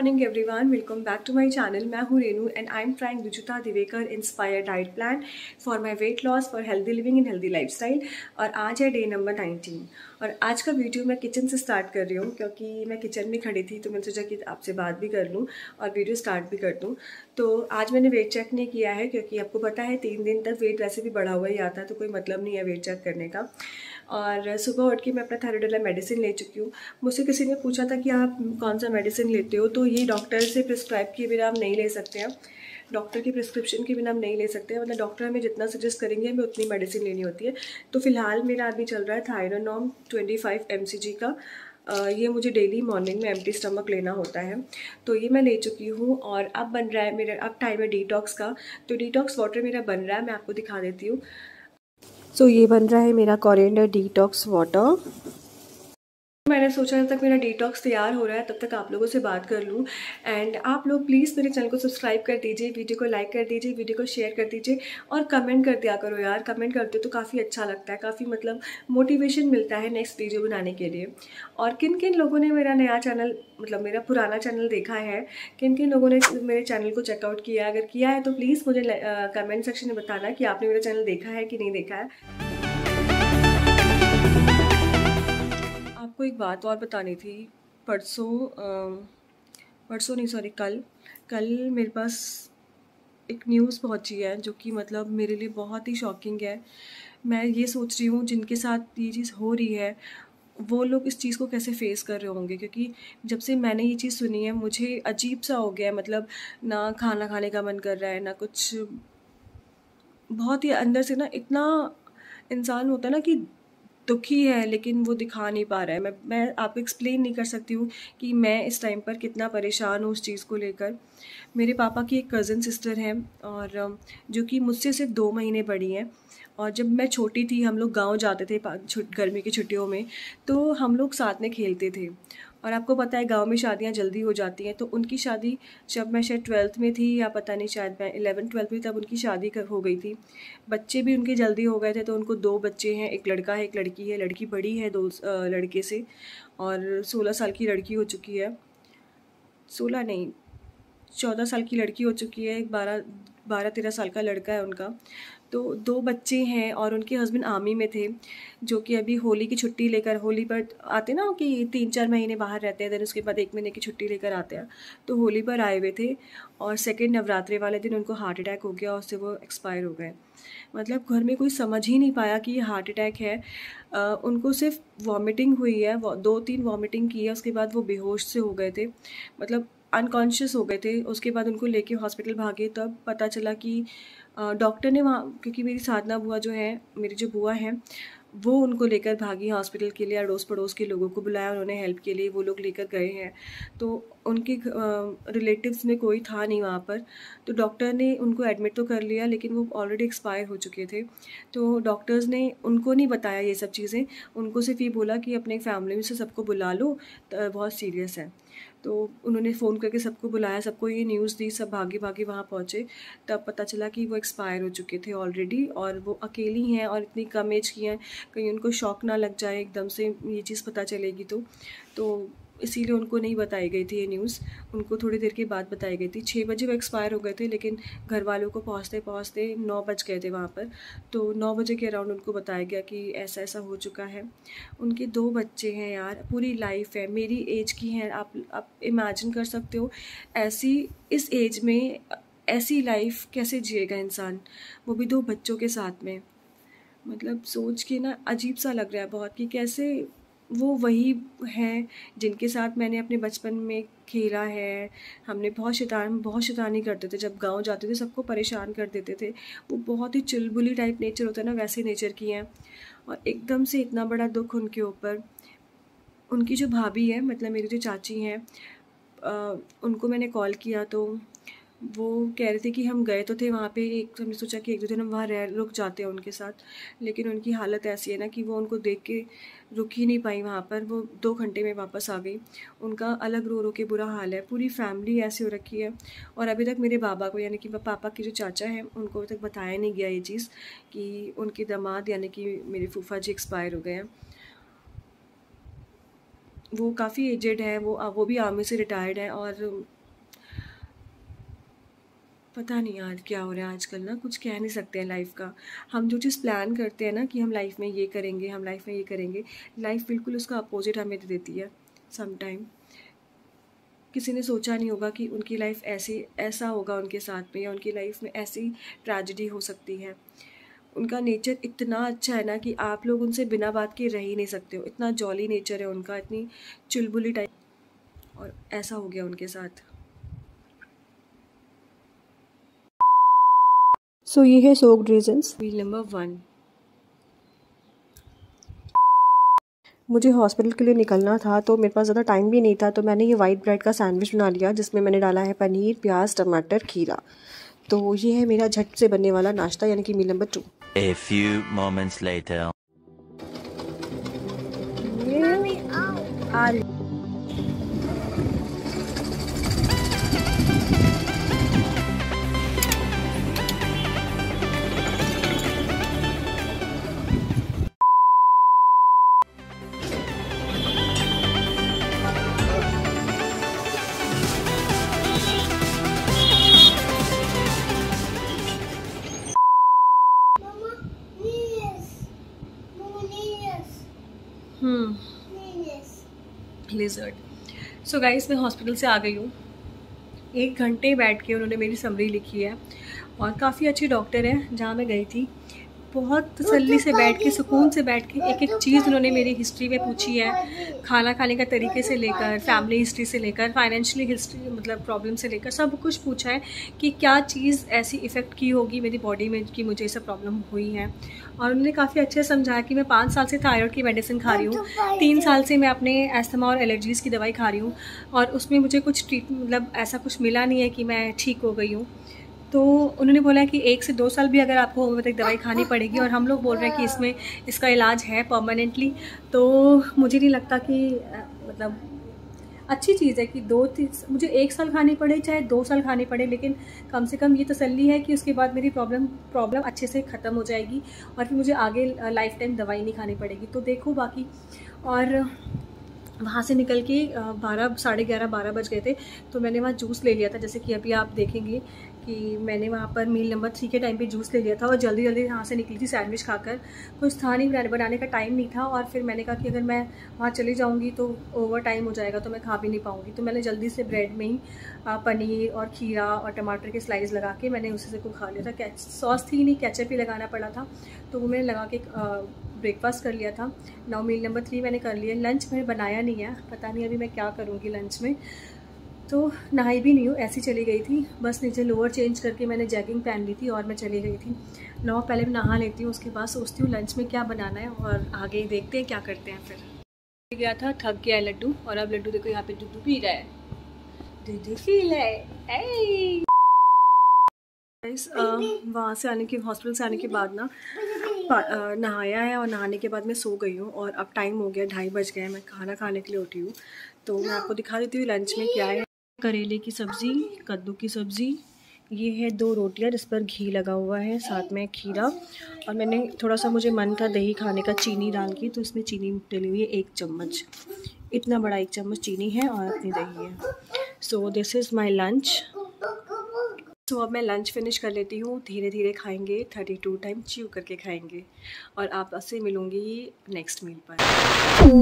Morning everyone, welcome back to my channel. मैं हूँ Renu and I am trying Vijayta Diwekar inspired diet plan for my weight loss, for healthy living and healthy lifestyle. और आज है day number 19 और आज का video मैं किचन से स्टार्ट कर रही हूँ क्योंकि मैं किचन में खड़ी थी तो मैंने सोचा कि आपसे बात भी कर लूँ और वीडियो स्टार्ट भी कर दूँ। तो आज मैंने वेट चेक नहीं किया है क्योंकि आपको पता है 3 दिन तक वेट वैसे भी बढ़ा हुआ ही आता है तो कोई मतलब नहीं है वेट चेक करने का। और सुबह उठ के मैं अपना थायरोइड मेडिसिन ले चुकी हूँ। मुझसे किसी ने पूछा था कि आप कौन सा मेडिसिन लेते हो, तो ये डॉक्टर से प्रिस्क्राइब किए बिना हम नहीं ले सकते हैं, डॉक्टर की प्रिस्क्रिप्शन के बिना हम नहीं ले सकते हैं। मतलब डॉक्टर हमें जितना सजेस्ट करेंगे हमें उतनी मेडिसिन लेनी होती है। तो फिलहाल मेरा अभी चल रहा है थायरोनॉर्म 25 mcg का। ये मुझे डेली मॉर्निंग में एम्प्टी स्टमक लेना होता है, तो ये मैं ले चुकी हूँ। और अब बन रहा है मेरा, अब टाइम है डिटॉक्स का, तो डिटॉक्स वाटर मेरा बन रहा है, मैं आपको दिखा देती हूँ। सो ये बन रहा है मेरा कोरिएंडर डिटॉक्स वाटर। मैंने सोचा जब तक मेरा डिटॉक्स तैयार हो रहा है तब तक आप लोगों से बात कर लूँ। एंड आप लोग प्लीज़ मेरे चैनल को सब्सक्राइब कर दीजिए, वीडियो को लाइक कर दीजिए, वीडियो को शेयर कर दीजिए और कमेंट कर दिया करो यार। कमेंट करते हो तो काफ़ी अच्छा लगता है, काफ़ी मतलब मोटिवेशन मिलता है नेक्स्ट वीडियो बनाने के लिए। और किन किन लोगों ने मेरा नया चैनल, मतलब मेरा पुराना चैनल देखा है, किन किन लोगों ने मेरे चैनल को चेकआउट किया है, अगर किया है तो प्लीज़ मुझे कमेंट सेक्शन में बताना कि आपने मेरा चैनल देखा है कि नहीं देखा है। आपको एक बात और बतानी थी। कल मेरे पास एक न्यूज़ पहुंची है जो कि मतलब मेरे लिए बहुत ही शॉकिंग है। मैं ये सोच रही हूँ जिनके साथ ये चीज़ हो रही है वो लोग इस चीज़ को कैसे फेस कर रहे होंगे, क्योंकि जब से मैंने ये चीज़ सुनी है मुझे अजीब सा हो गया है। मतलब ना खाना खाने का मन कर रहा है, ना कुछ, बहुत ही अंदर से ना इतना इंसान होता है ना कि दुखी है लेकिन वो दिखा नहीं पा रहा है। मैं आपको एक्सप्लेन नहीं कर सकती हूँ कि मैं इस टाइम पर कितना परेशान हूँ उस चीज़ को लेकर। मेरे पापा की एक कज़न सिस्टर है और जो कि मुझसे सिर्फ 2 महीने बड़ी हैं। और जब मैं छोटी थी हम लोग गांव जाते थे गर्मी की छुट्टियों में, तो हम लोग साथ में खेलते थे। और आपको पता है गांव में शादियां जल्दी हो जाती हैं, तो उनकी शादी जब मैं शायद 12th में थी या पता नहीं शायद मैं 11th 12th में, तब उनकी शादी हो गई थी। बच्चे भी उनके जल्दी हो गए थे, तो उनको 2 बच्चे हैं, एक लड़का है एक लड़की है। लड़की बड़ी है 2 लड़के से और 16 साल की लड़की हो चुकी है, 14 साल की लड़की हो चुकी है, एक 12-13 साल का लड़का है उनका। तो 2 बच्चे हैं और उनके हस्बैंड आर्मी में थे, जो कि अभी होली की छुट्टी लेकर, होली पर आते ना कि 3-4 महीने बाहर रहते हैं, देन उसके बाद 1 महीने की छुट्टी लेकर आते हैं, तो होली पर आए हुए थे। और सेकेंड नवरात्रे वाले दिन उनको हार्ट अटैक हो गया और उससे वो एक्सपायर हो गए। मतलब घर में कोई समझ ही नहीं पाया कि ये हार्ट अटैक है। उनको सिर्फ वॉमिटिंग हुई है, 2-3 वॉमिटिंग की है, उसके बाद वो बेहोश से हो गए थे, मतलब अनकॉन्शियस हो गए थे। उसके बाद उनको लेके हॉस्पिटल भागे, तब पता चला कि डॉक्टर ने वहाँ, क्योंकि मेरी साधना बुआ जो है, मेरी जो बुआ हैं वो उनको लेकर भागी हॉस्पिटल के लिए, अड़ोस पड़ोस के लोगों को बुलाया उन्होंने हेल्प के लिए, वो लोग लेकर गए हैं। तो उनके रिलेटिव्स में कोई था नहीं वहाँ पर, तो डॉक्टर ने उनको एडमिट तो कर लिया लेकिन वो ऑलरेडी एक्सपायर हो चुके थे। तो डॉक्टर्स ने उनको नहीं बताया ये सब चीज़ें, उनको सिर्फ ये बोला कि अपने फैमिली में से सबको बुला लो, बहुत सीरियस है। तो उन्होंने फ़ोन करके सबको बुलाया, सबको ये न्यूज़ दी, सब भागे भागे वहाँ पहुँचे। तब पता चला कि वो एक्सपायर हो चुके थे ऑलरेडी और वो अकेली हैं और इतनी कम एज की हैं, कहीं उनको शॉक ना लग जाए एकदम से ये चीज़ पता चलेगी तो इसीलिए उनको नहीं बताई गई थी ये न्यूज़, उनको थोड़ी देर के बाद बताई गई थी। 6 बजे वो एक्सपायर हो गए थे लेकिन घर वालों को पहुँचते पहुँचते 9 बज गए थे वहाँ पर। तो 9 बजे के अराउंड उनको बताया गया कि ऐसा ऐसा हो चुका है। उनके 2 बच्चे हैं यार, पूरी लाइफ है, मेरी एज की हैं। आप इमेजिन कर सकते हो ऐसी इस एज में ऐसी लाइफ कैसे जिएगा इंसान, वो भी 2 बच्चों के साथ में। मतलब सोच के ना अजीब सा लग रहा है बहुत कि कैसे वो वही हैं जिनके साथ मैंने अपने बचपन में खेला है। हमने बहुत शैतानी करते थे, जब गांव जाते थे सबको परेशान कर देते थे। वो बहुत ही चुलबुली टाइप नेचर होता है ना, वैसे नेचर की हैं। और एकदम से इतना बड़ा दुख उनके ऊपर। उनकी जो भाभी है, मतलब मेरी जो चाची हैं, उनको मैंने कॉल किया तो वो कह रहे थे कि हम गए तो थे वहाँ पे, एक हमने सोचा कि 1-2 दिन हम वहाँ रुक जाते हैं उनके साथ, लेकिन उनकी हालत ऐसी है ना कि वो उनको देख के रुक ही नहीं पाई वहाँ पर, वो 2 घंटे में वापस आ गई। उनका अलग रो के बुरा हाल है, पूरी फैमिली ऐसी हो रखी है। और अभी तक मेरे बाबा को, यानी कि पापा की जो चाचा हैं, उनको अभी तक बताया नहीं गया ये चीज़ कि उनके दामाद यानी कि मेरे फूफा जी एक्सपायर हो गए हैं। वो काफ़ी एजेड है, वो भी आर्मी से रिटायर्ड है। और पता नहीं यार क्या हो रहा है आजकल ना, कुछ कह नहीं सकते हैं लाइफ का। हम जो चीज़ प्लान करते हैं ना कि हम लाइफ में ये करेंगे, हम लाइफ में ये करेंगे, लाइफ बिल्कुल उसका अपोजिट हमें दे देती है समटाइम। किसी ने सोचा नहीं होगा कि उनकी लाइफ ऐसा होगा उनके साथ में, या उनकी लाइफ में ऐसी ट्रेजेडी हो सकती है। उनका नेचर इतना अच्छा है ना कि आप लोग उनसे बिना बात के रह ही नहीं सकते हो। इतना जॉली नेचर है उनका, इतनी चुलबुली टाइप, और ऐसा हो गया उनके साथ। सो ये है सोक्ड रीजन्स। नंबर 1, मुझे हॉस्पिटल के लिए निकलना था तो मेरे पास ज़्यादा टाइम भी नहीं था, तो मैंने ये वाइट ब्रेड का सैंडविच बना लिया जिसमें मैंने डाला है पनीर, प्याज, टमाटर, खीरा। तो ये है मेरा झट से बनने वाला नाश्ता, यानी कि meal number 2। A few moments later. Lizard. So guys मैं हॉस्पिटल से आ गई हूँ। 1 घंटे बैठ के उन्होंने मेरी समरी लिखी है, और काफ़ी अच्छे डॉक्टर हैं। जहाँ मैं गई थी बहुत तसल्ली से बैठ के, सुकून से बैठ के एक एक चीज़ उन्होंने मेरी हिस्ट्री में पूछी है। खाना खाने का तरीके से लेकर, फैमिली हिस्ट्री से लेकर, फाइनेंशियली हिस्ट्री मतलब प्रॉब्लम से लेकर सब कुछ पूछा है कि क्या चीज़ ऐसी इफ़ेक्ट की होगी मेरी बॉडी में कि मुझे सब प्रॉब्लम हुई है। और उन्होंने काफ़ी अच्छे समझाया कि मैं 5 साल से थायराइड की मेडिसिन खा रही हूँ, 3 साल से मैं अपने एस्थमा और एलर्जीज़ की दवाई खा रही हूँ, और उसमें मुझे कुछ मतलब ऐसा कुछ मिला नहीं है कि मैं ठीक हो गई हूँ। तो उन्होंने बोला कि 1 से 2 साल भी अगर आपको होम्योपैथिक दवाई खानी पड़ेगी, और हम लोग बोल रहे हैं कि इसमें इसका इलाज है परमानेंटली। तो मुझे नहीं लगता कि मतलब अच्छी चीज़ है कि मुझे 1 साल खानी पड़े चाहे 2 साल खानी पड़े, लेकिन कम से कम ये तसल्ली है कि उसके बाद मेरी प्रॉब्लम अच्छे से ख़त्म हो जाएगी, और फिर मुझे आगे लाइफ टाइम दवाई नहीं खानी पड़ेगी। तो देखो बाकी। और वहाँ से निकल के 11:30 बज गए थे, तो मैंने वहाँ जूस ले लिया था, जैसे कि अभी आप देखेंगे कि मैंने वहाँ पर मील नंबर 3 के टाइम पे जूस ले लिया था। और जल्दी जल्दी यहाँ से निकली थी सैंडविच खाकर, कुछ था नहीं, बनाने का टाइम नहीं था। और फिर मैंने कहा कि अगर मैं वहाँ चली जाऊँगी तो ओवर टाइम हो जाएगा, तो मैं खा भी नहीं पाऊँगी। तो मैंने जल्दी से ब्रेड में ही पनीर और खीरा और टमाटर के स्लाइस लगा के मैंने उसी से को खा लिया था। सॉस थी नहीं, केचप ही लगाना पड़ा था, तो वो मैंने लगा के ब्रेकफास्ट कर लिया था। नाउ मील नंबर 3 मैंने कर लिया। लंच मैंने बनाया नहीं है, पता नहीं अभी मैं क्या करूँगी लंच में। तो नहाई भी नहीं हूँ, ऐसी चली गई थी। बस नीचे लोअर चेंज करके मैंने जैगिंग पहन ली थी और मैं चली गई थी। लो पहले मैं नहा लेती हूँ, उसके बाद सोचती हूँ लंच में क्या बनाना है, और आगे ही देखते हैं क्या करते हैं। फिर गया था, थक गया है लड्डू, और अब लड्डू देखो यहाँ पे दूध पी रहा है, दूध पी रहा है। वहाँ से आने के, हॉस्पिटल से आने के बाद ना नहाया है, और नहाने के बाद मैं सो गई हूँ। और अब टाइम हो गया, 2:30 बज गए, मैं खाना खाने के लिए उठी हूँ। तो मैं आपको दिखा देती हूँ लंच में क्या है। करेले की सब्ज़ी, कद्दू की सब्ज़ी, ये है 2 रोटियाँ जिस पर घी लगा हुआ है, साथ में खीरा, और मैंने थोड़ा सा, मुझे मन था दही खाने का चीनी डाल के, तो इसमें चीनी डाली हुई है 1 चम्मच, इतना बड़ा 1 चम्मच चीनी है और इतनी दही है। So this is my lunch. तो अब मैं लंच फिनिश कर लेती हूँ, धीरे धीरे खाएंगे, 32 टाइम च्यू करके खाएंगे, और आप आपसे मिलूँगी नेक्स्ट मील पर।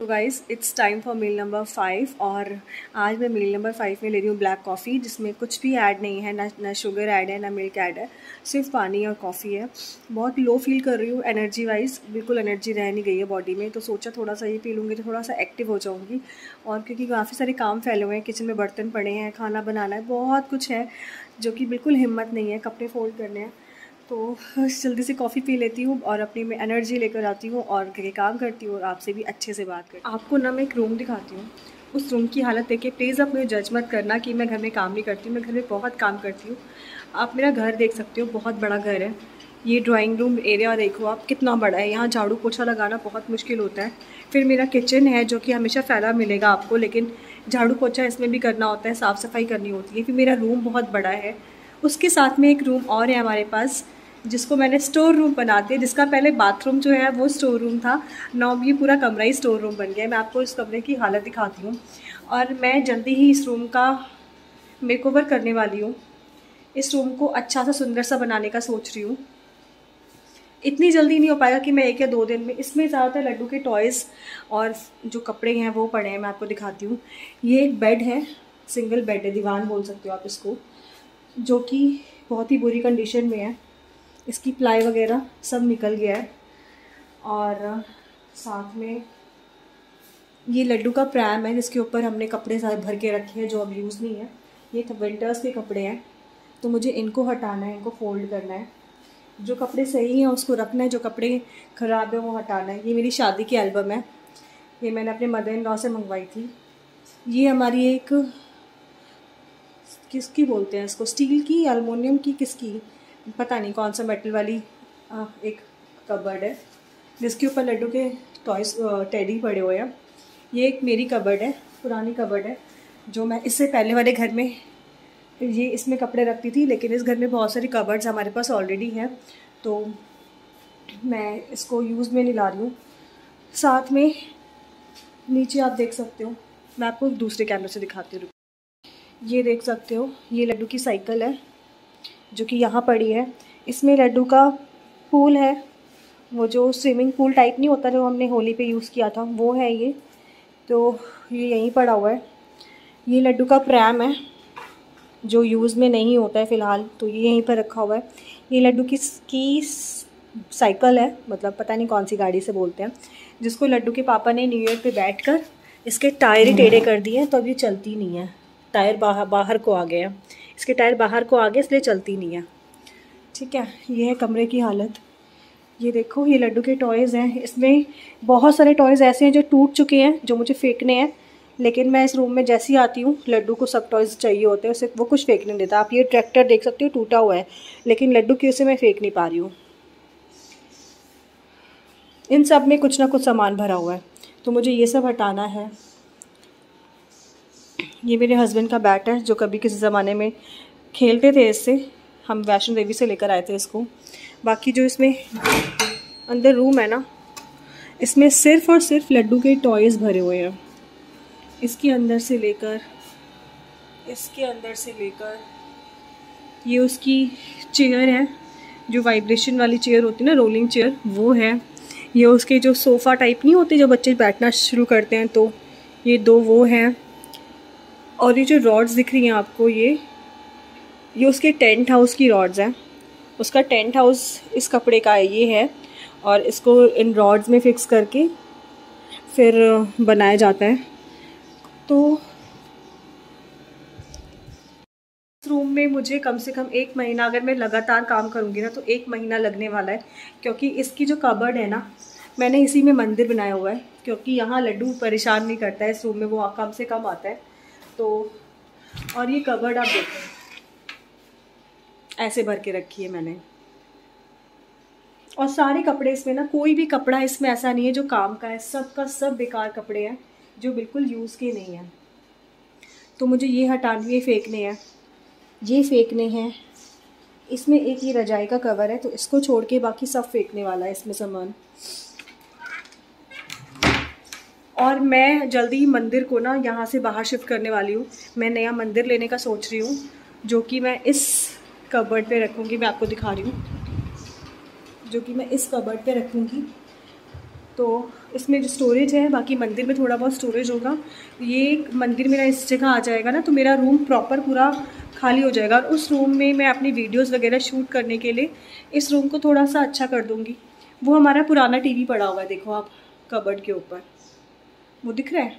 तो guys it's time for meal number 5, और आज मैं मील नंबर 5 में ले रही हूँ ब्लैक कॉफ़ी, जिसमें कुछ भी ऐड नहीं है, ना शुगर ऐड है, ना मिल्क ऐड है, सिर्फ पानी और कॉफ़ी है। बहुत लो फील कर रही हूँ एनर्जी वाइज, बिल्कुल एनर्जी रह नहीं गई है बॉडी में। तो सोचा थोड़ा सा ये पी लूँगी तो थोड़ा सा एक्टिव हो जाऊँगी। और क्योंकि काफ़ी सारे काम फैले हुए हैं, किचन में बर्तन पड़े हैं, खाना बनाना है, बहुत कुछ है जो कि बिल्कुल हिम्मत नहीं है, कपड़े फोल्ड करने हैं। तो जल्दी से कॉफ़ी पी लेती हूँ और अपनी में एनर्जी लेकर आती हूँ, और घर के काम करती हूँ, और आपसे भी अच्छे से बात करती हूँ। आपको ना मैं एक रूम दिखाती हूँ, उस रूम की हालत देख के प्लीज़ आप मुझे जज मत करना कि मैं घर में काम नहीं करती हूँ। मैं घर में बहुत काम करती हूँ। आप मेरा घर देख सकते हो, बहुत बड़ा घर है। ये ड्राइंग रूम एरिया देखो आप, कितना बड़ा है। यहाँ झाड़ू पोछा लगाना बहुत मुश्किल होता है। फिर मेरा किचन है जो कि हमेशा फैला मिलेगा आपको, लेकिन झाड़ू पोछा इसमें भी करना होता है, साफ़ सफाई करनी होती है। फिर मेरा रूम बहुत बड़ा है, उसके साथ में एक रूम और है हमारे पास जिसको मैंने स्टोर रूम बना दिया, जिसका पहले बाथरूम जो है वो स्टोर रूम था, ना ये पूरा कमरा ही स्टोर रूम बन गया है। मैं आपको इस कमरे की हालत दिखाती हूँ और मैं जल्दी ही इस रूम का मेकओवर करने वाली हूँ। इस रूम को अच्छा सा सुंदर सा बनाने का सोच रही हूँ। इतनी जल्दी नहीं हो पाएगा कि मैं 1 या 2 दिन में, इसमें ज़्यादातर लड्डू के टॉयज़ और जो कपड़े हैं वो पड़े हैं। मैं आपको दिखाती हूँ, ये एक बेड है, सिंगल बेड है, दीवान बोल सकते हो आप इसको, जो कि बहुत ही बुरी कंडीशन में है। इसकी प्लाई वगैरह सब निकल गया है। और साथ में ये लड्डू का प्रैम है जिसके ऊपर हमने कपड़े सारे भर के रखे हैं जो अब यूज़ नहीं है। ये विंटर्स के कपड़े हैं तो मुझे इनको हटाना है, इनको फोल्ड करना है। जो कपड़े सही हैं उसको रखना है, जो कपड़े ख़राब है वो हटाना है। ये मेरी शादी की एल्बम है, ये मैंने अपने मदर इन लॉ से मंगवाई थी। ये हमारी एक किसकी बोलते हैं इसको, स्टील की, एलुमिनियम की, किसकी पता नहीं, कौन सा मेटल वाली एक कबर्ड है जिसके ऊपर लड्डू के टॉयज टेडी पड़े हुए हैं। ये एक मेरी कबर्ड है, पुरानी कबर्ड है, जो मैं इससे पहले वाले घर में ये इसमें कपड़े रखती थी, लेकिन इस घर में बहुत सारी कबर्ड्स हमारे पास ऑलरेडी हैं तो मैं इसको यूज़ में नहीं ला रही हूँ। साथ में नीचे आप देख सकते हो, मैं आपको दूसरे कैमरे से दिखाती हूँ। ये देख सकते हो ये लड्डू की साइकिल है जो कि यहाँ पड़ी है। इसमें लड्डू का पूल है, वो जो स्विमिंग पूल टाइप नहीं होता जो हमने होली पे यूज़ किया था वो है ये, तो ये यहीं पड़ा हुआ है। ये लड्डू का प्रैम है जो यूज़ में नहीं होता है फ़िलहाल, तो ये यहीं पर रखा हुआ है। ये लड्डू की साइकिल है, मतलब पता नहीं कौन सी गाड़ी से बोलते हैं, जिसको लड्डू के पापा ने न्यू ईयर पे बैठकर इसके टायर ही टेढ़े कर दिए हैं तो अब ये चलती नहीं है। टायर बाहर को आ गए हैं, इसके टायर बाहर को आ गए इसलिए चलती नहीं है। ठीक है, ये है कमरे की हालत। ये देखो ये लड्डू के टॉयज़ हैं, इसमें बहुत सारे टॉयज़ ऐसे हैं जो टूट चुके हैं, जो मुझे फेंकने हैं, लेकिन मैं इस रूम में जैसे ही आती हूँ लड्डू को सब टॉयज़ चाहिए होते हैं, उसे वो कुछ फेंक नहीं देता। आप ये ट्रैक्टर देख सकते हो टूटा हुआ है, लेकिन लड्डू की उसे मैं फेंक नहीं पा रही हूँ। इन सब में कुछ ना कुछ सामान भरा हुआ है तो मुझे ये सब हटाना है। ये मेरे हस्बैंड का बैट है जो कभी किसी ज़माने में खेलते थे, इससे हम वैष्णो देवी से लेकर आए थे इसको। बाकी जो इसमें अंदर रूम है ना, इसमें सिर्फ़ और सिर्फ लड्डू के टॉयज़ भरे हुए हैं, इसके अंदर से लेकर ये उसकी चेयर है जो वाइब्रेशन वाली चेयर होती है ना, रोलिंग चेयर, वो है। ये उसके जो सोफ़ा टाइप नहीं होते जो बच्चे बैठना शुरू करते हैं तो ये दो वो हैं। और ये जो रॉड्स दिख रही हैं आपको, ये उसके टेंट हाउस की रॉड्स हैं। उसका टेंट हाउस इस कपड़े का ये है और इसको इन रॉड्स में फिक्स करके फिर बनाया जाता है। तो इस रूम में मुझे कम से कम 1 महीना, अगर मैं लगातार काम करूँगी ना तो 1 महीना लगने वाला है, क्योंकि इसकी जो कबर्ड है ना मैंने इसी में मंदिर बनाया हुआ है, क्योंकि यहाँ लड्डू परेशान नहीं करता है, इस रूम में वो कम से कम आता है। तो और ये कबर्ड आप देखो ऐसे भर के रखी है मैंने, और सारे कपड़े इसमें ना, कोई भी कपड़ा इसमें ऐसा नहीं है जो काम का है, सब का सब बेकार कपड़े हैं जो बिल्कुल यूज़ के नहीं हैं। तो मुझे ये हटाने, ये फेंकने हैं। इसमें एक ये रजाई का कवर है तो इसको छोड़ के बाकी सब फेंकने वाला है इसमें सामान। और मैं जल्दी ही मंदिर को ना यहाँ से बाहर शिफ्ट करने वाली हूँ। मैं नया मंदिर लेने का सोच रही हूँ जो कि मैं इस कबर्ड पे रखूँगी। मैं आपको दिखा रही हूँ तो इसमें जो स्टोरेज है, बाकी मंदिर में थोड़ा बहुत स्टोरेज होगा। ये मंदिर मेरा इस जगह आ जाएगा ना तो मेरा रूम प्रॉपर पूरा खाली हो जाएगा, और उस रूम में मैं अपनी वीडियोस वगैरह शूट करने के लिए इस रूम को थोड़ा सा अच्छा कर दूँगी। वो हमारा पुराना टीवी पड़ा हुआ है, देखो आप कबर्ड के ऊपर वो दिख रहा है,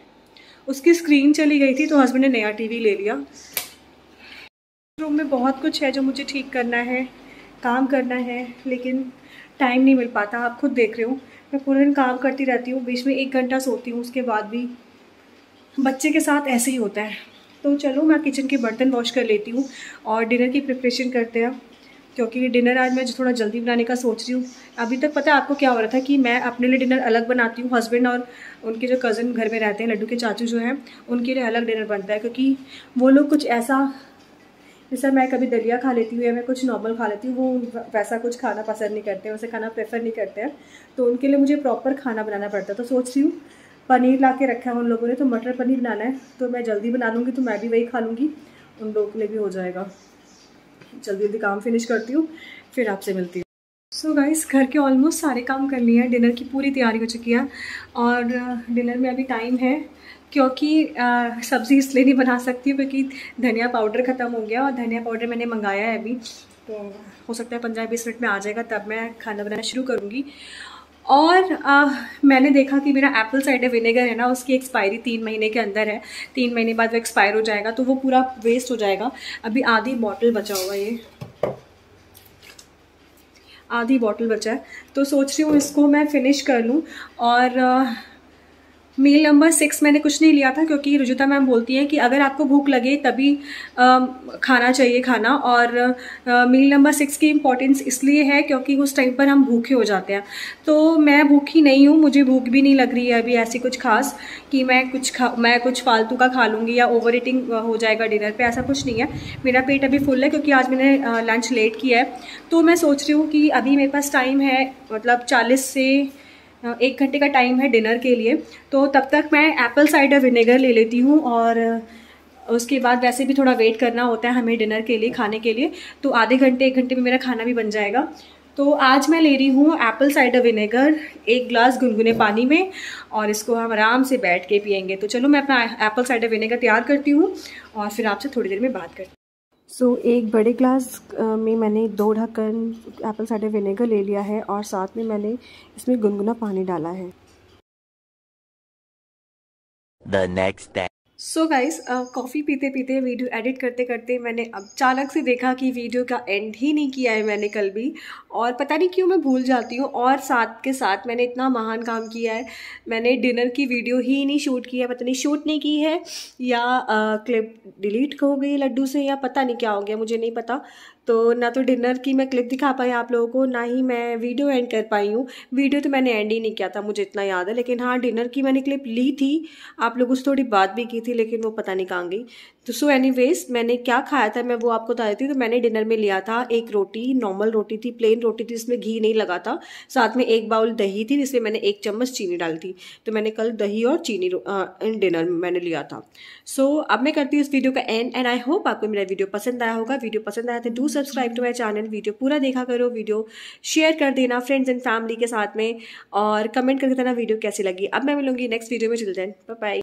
उसकी स्क्रीन चली गई थी तो हस्बैंड ने नया टीवी ले लिया। रूम में बहुत कुछ है जो मुझे ठीक करना है, काम करना है, लेकिन टाइम नहीं मिल पाता। आप खुद देख रहे हो मैं पूरे दिन काम करती रहती हूँ, बीच में 1 घंटा सोती हूँ, उसके बाद भी बच्चे के साथ ऐसे ही होता है। तो चलो मैं किचन के बर्तन वॉश कर लेती हूँ और डिनर की प्रिपरेशन करते हैं, क्योंकि डिनर आज मैं जो थोड़ा जल्दी बनाने का सोच रही हूँ। अभी तक पता है आपको क्या हो रहा था कि मैं अपने लिए डिनर अलग बनाती हूँ, हस्बैंड और उनके जो कज़न घर में रहते हैं लड्डू के चाचू जो हैं उनके लिए अलग डिनर बनता है, क्योंकि वो लोग कुछ ऐसा जैसे मैं कभी दलिया खा लेती हूँ या मैं कुछ नॉर्मल खा लेती हूँ, वो वैसा कुछ खाना पसंद नहीं करते हैं, वैसे खाना प्रेफर नहीं करते हैं, तो उनके लिए मुझे प्रॉपर खाना बनाना पड़ता है। तो सोच रही हूँ पनीर ला के रखा है उन लोगों ने, तो मटर पनीर बनाना है, तो मैं जल्दी बना लूँगी, तो मैं भी वही खा लूँगी, उन लोगों के लिए भी हो जाएगा। जल्दी जल्दी काम फिनिश करती हूँ, फिर आपसे मिलती हूँ। सो गाइस, घर के ऑलमोस्ट सारे काम कर लिए हैं, डिनर की पूरी तैयारी हो चुकी है और डिनर में अभी टाइम है क्योंकि सब्ज़ी इसलिए नहीं बना सकती हूँ क्योंकि धनिया पाउडर ख़त्म हो गया और धनिया पाउडर मैंने मंगाया है अभी, तो हो सकता है 15-20 मिनट में आ जाएगा, तब मैं खाना बनाना शुरू करूँगी। और मैंने देखा कि मेरा एप्पल साइडर विनेगर है ना, उसकी एक्सपायरी 3 महीने के अंदर है, 3 महीने बाद वो एक्सपायर हो जाएगा, तो वो पूरा वेस्ट हो जाएगा। अभी आधी बॉटल बचा हुआ है, ये आधी बॉटल बचा है, तो सोच रही हूँ इसको मैं फ़िनिश कर लूँ। और मील नंबर 6 मैंने कुछ नहीं लिया था क्योंकि रुजुता मैम बोलती है कि अगर आपको भूख लगे तभी खाना चाहिए खाना, और मील नंबर 6 की इम्पोर्टेंस इसलिए है क्योंकि उस टाइम पर हम भूखे हो जाते हैं। तो मैं भूखी नहीं हूँ, मुझे भूख भी नहीं लग रही है अभी ऐसी कुछ खास कि मैं कुछ फालतू का खा लूँगी या ओवर ईटिंग हो जाएगा डिनर पे, ऐसा कुछ नहीं है। मेरा पेट अभी फुल है क्योंकि आज मैंने लंच लेट किया है, तो मैं सोच रही हूँ कि अभी मेरे पास टाइम है, मतलब 40 से 1 घंटे का टाइम है डिनर के लिए, तो तब तक मैं एप्पल साइडर विनेगर ले लेती हूँ। और उसके बाद वैसे भी थोड़ा वेट करना होता है हमें डिनर के लिए, खाने के लिए, तो आधे घंटे 1 घंटे में मेरा खाना भी बन जाएगा। तो आज मैं ले रही हूँ एप्पल साइडर विनेगर 1 ग्लास गुनगुने पानी में, और इसको हम आराम से बैठ के पियेंगे। तो चलो मैं अपना एप्पल साइडर विनेगर तैयार करती हूँ और फिर आपसे थोड़ी देर में बात करती हूँ। सो एक बड़े ग्लास में मैंने 2 ढक्कन एप्पल साइडर विनेगर ले लिया है और साथ में मैंने इसमें गुनगुना पानी डाला है। The next day. So guys, coffee पीते पीते वीडियो एडिट करते करते मैंने अचानक से देखा कि वीडियो का एंड ही नहीं किया है मैंने कल भी, और पता नहीं क्यों मैं भूल जाती हूँ। और साथ के साथ मैंने इतना महान काम किया है, मैंने डिनर की वीडियो ही नहीं शूट की है, पता नहीं शूट नहीं की है या क्लिप डिलीट हो गई लड्डू से, या पता नहीं क्या हो गया, मुझे नहीं पता। तो ना तो डिनर की मैं क्लिप दिखा पाई आप लोगों को, ना ही मैं वीडियो एंड कर पाई हूँ। वीडियो तो मैंने एंड ही नहीं किया था, मुझे इतना याद है, लेकिन हाँ डिनर की मैंने क्लिप ली थी, आप लोगों से थोड़ी बात भी की थी, लेकिन वो पता नहीं कहाँ गई। तो सो एनीवेज, मैंने क्या खाया था मैं वो आपको बता देती हूँ। तो मैंने डिनर में लिया था 1 रोटी, नॉर्मल रोटी थी, प्लेन रोटी थी, इसमें घी नहीं लगा था, साथ में 1 बाउल दही थी जिसमें मैंने 1 चम्मच चीनी डाली थी। तो मैंने कल दही और चीनी इन डिनर में मैंने लिया था। सो अब मैं करती हूँ इस वीडियो का एंड आई होप आपको मेरा वीडियो पसंद आया होगा। वीडियो पसंद आया तो do subscribe to my channel, video पूरा देखा करो, वीडियो शेयर कर देना फ्रेंड्स एंड फैमिली के साथ में, और कमेंट करके देना वीडियो कैसी लगी। अब मैं मिलूंगी नेक्स्ट वीडियो में, चिल्ड्रेन बाय बाय।